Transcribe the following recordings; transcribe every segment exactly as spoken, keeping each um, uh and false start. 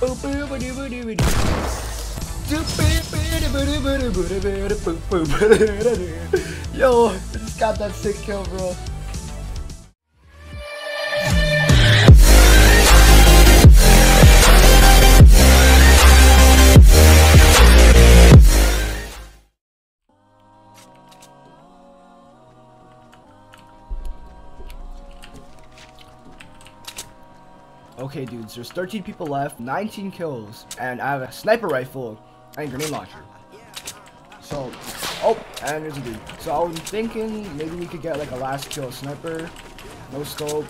Yo, I just got that sick kill, bro. Okay, dudes, there's thirteen people left, nineteen kills, and I have a sniper rifle and grenade launcher. So, oh, and there's a dude. So I was thinking maybe we could get like a last kill sniper, no scope,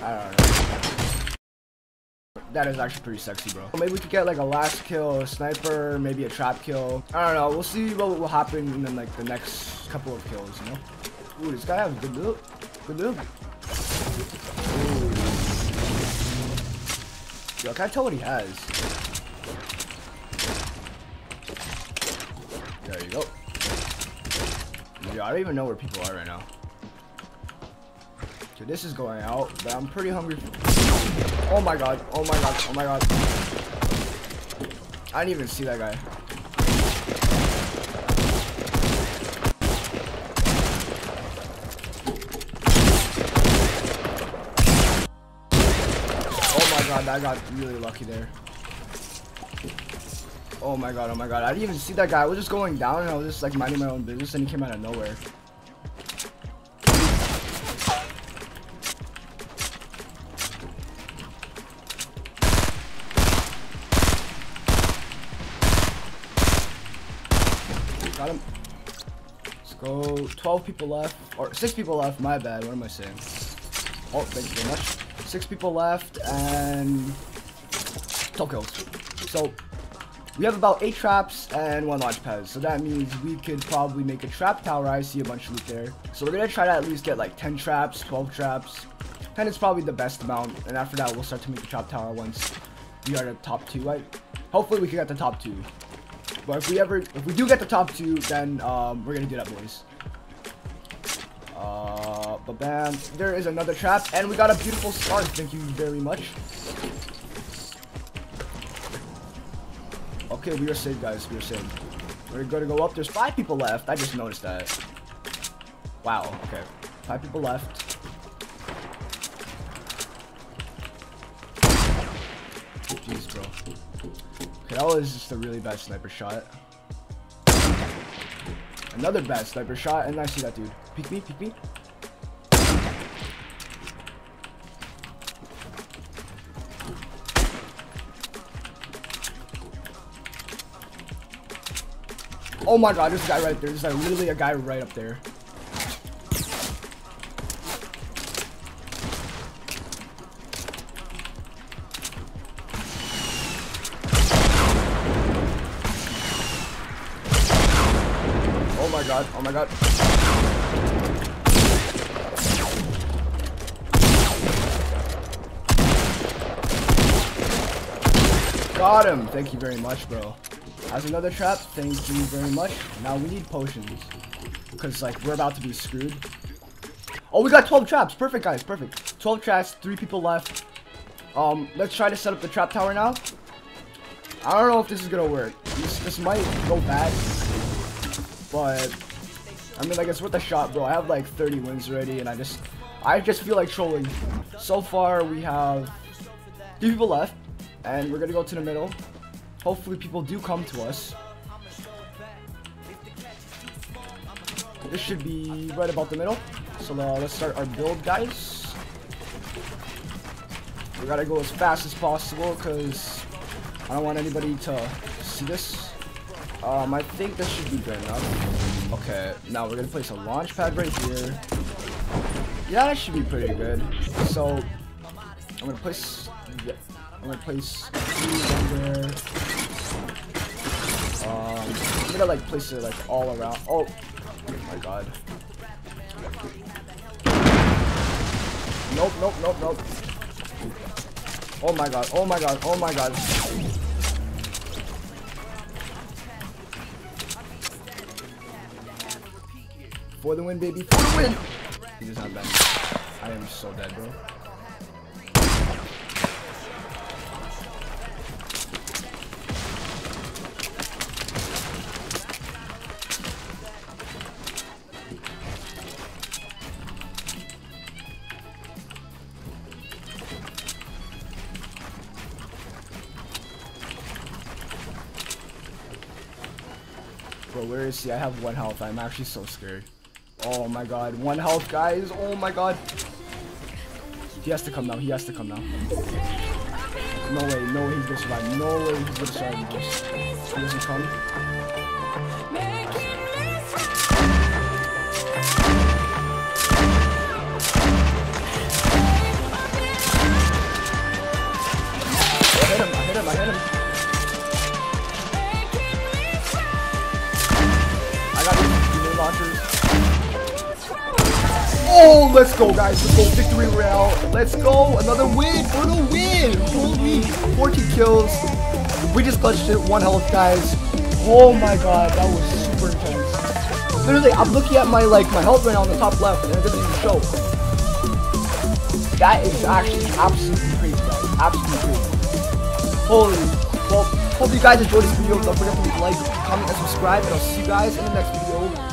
I don't know. That is actually pretty sexy, bro. Maybe we could get like a last kill sniper, maybe a trap kill. I don't know, we'll see what will happen in the, like the next couple of kills, you know? Ooh, this guy has good loot, good loot. Yo, can I tell what he has? There you go. Yo, I don't even know where people are right now. So this is going out, but I'm pretty hungry. Oh my god, oh my god, oh my god. I didn't even see that guy. God, I got really lucky there. Oh my god, oh my god. I didn't even see that guy. I was just going down and I was just like minding my own business and he came out of nowhere. Got him. Let's go. twelve people left. Or six people left. My bad. What am I saying? Oh, thank you very much. Six people left and twelve kills. So we have about eight traps and one launch pad. So that means we could probably make a trap tower. I see a bunch of loot there. So we're gonna try to at least get like ten traps, twelve traps. ten is probably the best amount. And after that, we'll start to make the trap tower once we are the top two, right? Hopefully we can get the top two. But if we ever, if we do get the top two, then um, we're gonna do that, boys. Uh, but bam, there is another trap, and we got a beautiful star. Thank you very much. Okay, we are safe, guys. We are safe. We're gonna go up. There's five people left. I just noticed that. Wow. Okay, five people left. Jeez, bro. Okay, that was just a really bad sniper shot. Another bad sniper shot, and I see that dude. Peek me, peek me. Oh my god, there's a guy right there. There's like literally a guy right up there. Oh my god, oh my god. Got him! Thank you very much, bro. That's another trap. Thank you very much. Now we need potions. Because, like, we're about to be screwed. Oh, we got twelve traps. Perfect, guys. Perfect. twelve traps. three people left. Um, let's try to set up the trap tower now. I don't know if this is going to work. This, this might go bad. But, I mean, like, it's worth a shot, bro. I have, like, thirty wins already, and I just, I just feel like trolling. So far, we have two people left, and we're gonna go to the middle. Hopefully, people do come to us. This should be right about the middle. So, uh, let's start our build, guys. We gotta go as fast as possible, because I don't want anybody to see this. Um, I think this should be good enough. Okay, now we're gonna place a launch pad right here. Yeah, that should be pretty good. So, I'm gonna place... Yeah, I'm gonna place these right there. Um, I'm gonna, like, place it, like, all around. Oh! Oh my god. Nope, nope, nope, nope. Oh my god, oh my god, oh my god. For the win, baby. For the win! He's not dead. I am so dead, bro. Bro, where is he? I have one health. I'm actually so scared. Oh my god. One health, guys. Oh my god. He has to come now. He has to come now. No way. No way he's gonna survive. No way he's gonna survive now. He doesn't come. I hit him. I hit him. I hit him. Oh, let's go, guys. Let's go. Victory royale. Let's go. Another win for the win. Holy, fourteen kills. We just clutched it. One health, guys. Oh my god, that was super intense. Literally, I'm looking at my like my health right now on the top left, and it doesn't even show. That is actually absolutely crazy, guys. Absolutely crazy. Holy. Well, hope you guys enjoyed this video. Don't forget to like, comment, and subscribe, and I'll see you guys in the next video.